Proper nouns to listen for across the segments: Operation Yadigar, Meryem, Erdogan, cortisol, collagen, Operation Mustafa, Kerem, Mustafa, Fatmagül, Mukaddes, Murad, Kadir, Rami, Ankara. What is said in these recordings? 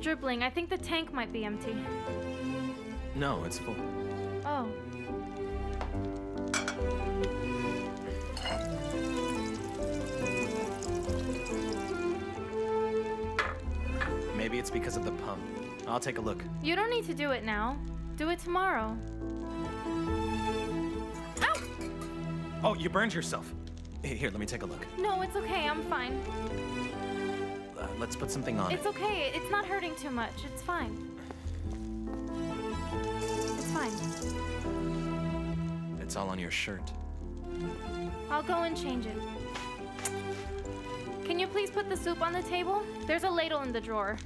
dribbling. I think the tank might be empty. No, it's full. Oh. Maybe it's because of the pump. I'll take a look. You don't need to do it now. Do it tomorrow. Ow! Oh, you burned yourself. Here, let me take a look. No, it's okay. I'm fine. Let's put something on. It's okay. It's not hurting too much. It's fine. It's fine. It's all on your shirt. I'll go and change it. Can you please put the soup on the table? There's a ladle in the drawer.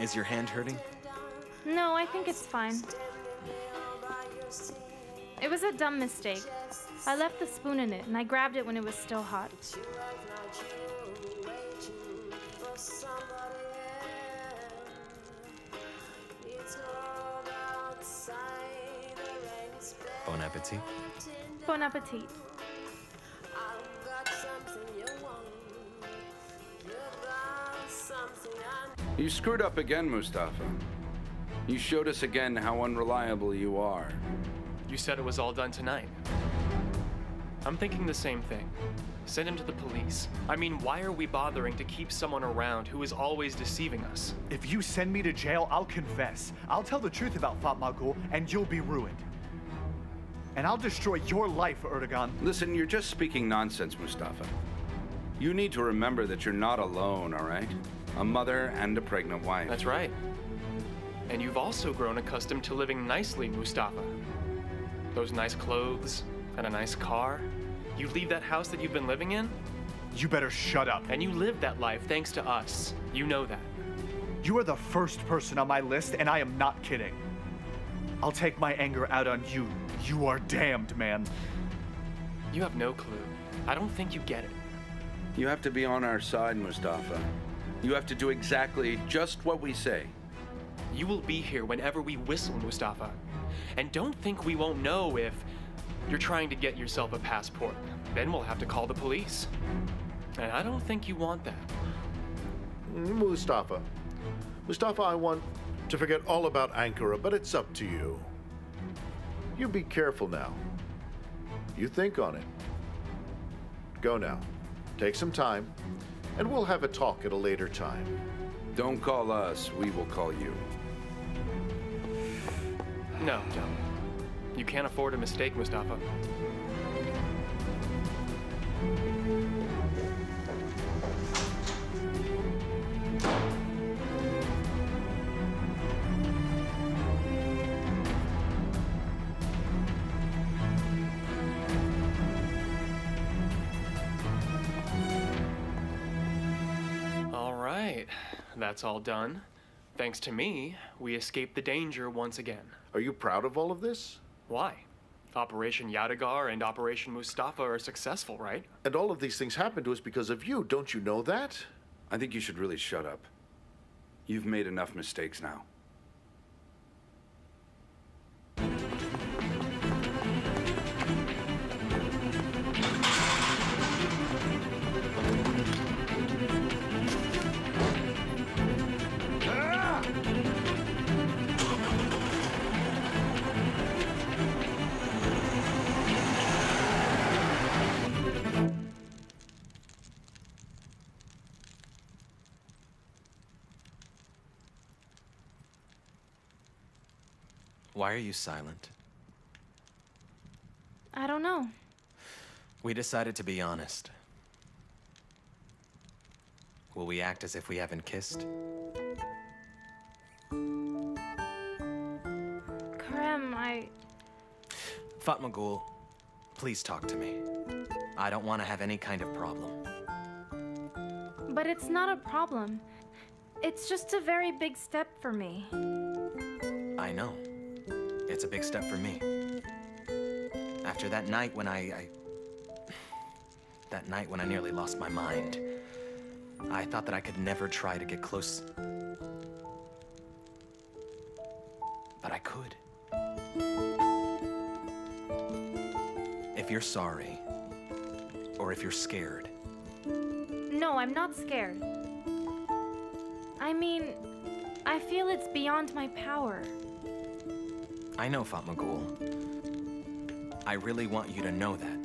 Is your hand hurting? No, I think it's fine. It was a dumb mistake. I left the spoon in it, and I grabbed it when it was still hot. Bon appetit. Bon appetit. You screwed up again, Mustafa. You showed us again how unreliable you are. You said it was all done tonight. I'm thinking the same thing. Send him to the police. I mean, why are we bothering to keep someone around who is always deceiving us? If you send me to jail, I'll confess. I'll tell the truth about Fatmagül, and you'll be ruined. And I'll destroy your life, Erdogan. Listen, you're just speaking nonsense, Mustafa. You need to remember that you're not alone, all right? A mother and a pregnant wife. That's right. And you've also grown accustomed to living nicely, Mustafa. Those nice clothes and a nice car. You leave that house that you've been living in? You better shut up. And you live that life thanks to us. You know that. You are the first person on my list, and I am not kidding. I'll take my anger out on you. You are damned, man. You have no clue. I don't think you get it. You have to be on our side, Mustafa. You have to do exactly just what we say. You will be here whenever we whistle, Mustafa. And don't think we won't know if you're trying to get yourself a passport. Then we'll have to call the police. And I don't think you want that. Mustafa, I want to forget all about Ankara, but it's up to you. You be careful now. You think on it. Go now. Take some time. And we'll have a talk at a later time. Don't call us, we will call you. No, don't. You can't afford a mistake, Mustafa. That's all done. Thanks to me, we escaped the danger once again. Are you proud of all of this? Why? Operation Yadigar and Operation Mustafa are successful, right? And all of these things happened to us because of you. Don't you know that? I think you should really shut up. You've made enough mistakes now. Why are you silent? I don't know. We decided to be honest. Will we act as if we haven't kissed? Kerem, Fatmagül, please talk to me. I don't want to have any kind of problem. But it's not a problem. It's just a very big step for me. I know. It's a big step for me. After that night when that night when I nearly lost my mind, I thought that I could never try to get close. But I could. If you're sorry, or if you're scared. No, I'm not scared. I mean, I feel it's beyond my power. I know, Fatmagül. I really want you to know that.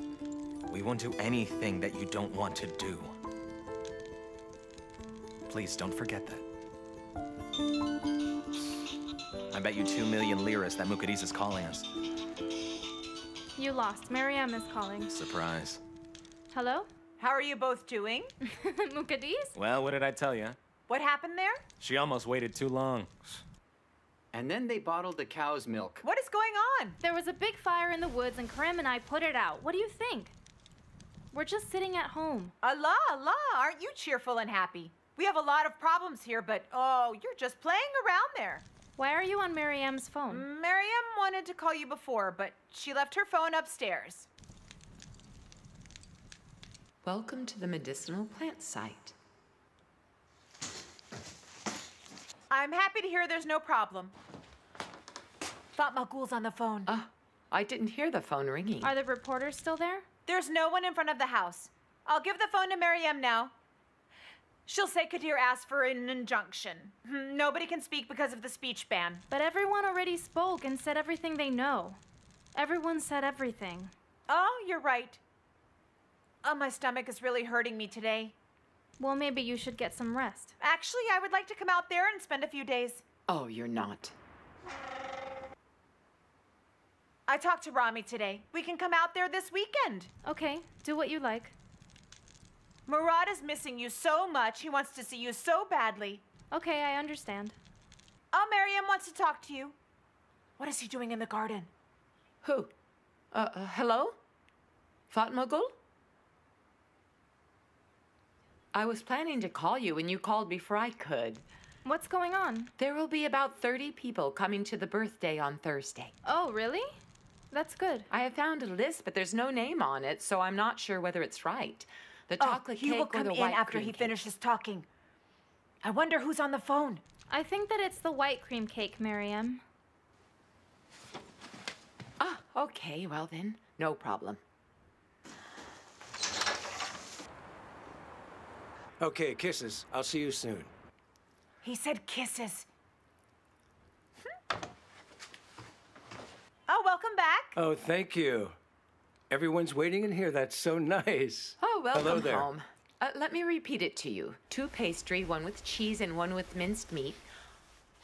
We won't do anything that you don't want to do. Please don't forget that. I bet you 2 million liras that Mukaddes is calling us. You lost. Meryem is calling. Surprise. Hello? How are you both doing? Mukaddes? Well, what did I tell you? What happened there? She almost waited too long. And then they bottled the cow's milk. What is going on? There was a big fire in the woods and Karim and I put it out. What do you think? We're just sitting at home. Allah, Allah, aren't you cheerful and happy? We have a lot of problems here, but oh, you're just playing around there. Why are you on Meryem's phone? Meryem wanted to call you before, but she left her phone upstairs. Welcome to the medicinal plant site. I'm happy to hear there's no problem. Fatmagül's on the phone. I didn't hear the phone ringing. Are the reporters still there? There's no one in front of the house. I'll give the phone to Meryem now. She'll say Kadir asked for an injunction. Nobody can speak because of the speech ban. But everyone already spoke and said everything they know. Everyone said everything. Oh, you're right. Oh, my stomach is really hurting me today. Well, maybe you should get some rest. Actually, I would like to come out there and spend a few days. Oh, you're not. I talked to Rami today. We can come out there this weekend. Okay, do what you like. Murad is missing you so much. He wants to see you so badly. Okay, I understand. Oh, Meryem wants to talk to you. What is he doing in the garden? Who? Hello? Fatmagül? I was planning to call you and you called before I could. What's going on? There will be about 30 people coming to the birthday on Thursday. Oh, really? That's good. I have found a list, but there's no name on it, so I'm not sure whether it's right. The chocolate cake or the white cream cake. He will come in after he finishes talking. I wonder who's on the phone. I think that it's the white cream cake, Meryem. Okay, well then, no problem. Okay, kisses. I'll see you soon. He said kisses. Oh, welcome back. Oh, thank you. Everyone's waiting in here. That's so nice. Oh, welcome home. Let me repeat it to you. 2 pastry, one with cheese and one with minced meat.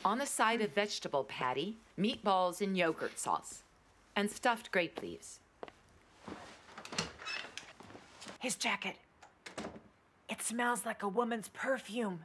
On the side, a vegetable patty, meatballs and yogurt sauce, and stuffed grape leaves. His jacket. It smells like a woman's perfume.